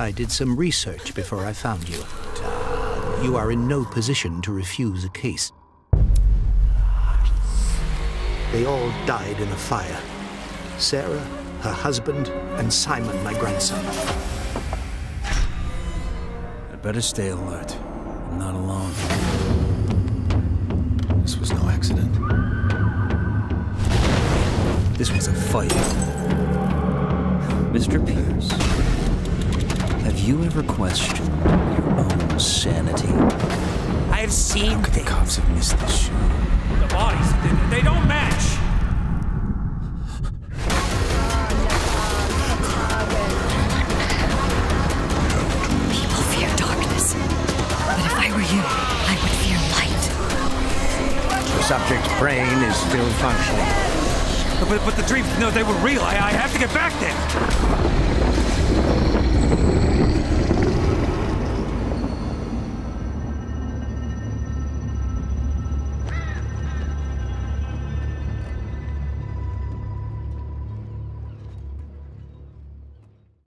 I did some research before I found you. You are in no position to refuse a case. They all died in a fire. Sarah, her husband, and Simon, my grandson. I'd better stay alert. I'm not alone. This was no accident. This was a fight. Mr. Pierce, have you ever questioned your own sanity? I have seen things. How could the cops have missed this show? The bodies, they don't match! Subject's brain is still functioning. But the dreams, no, they were real. I have to get back there.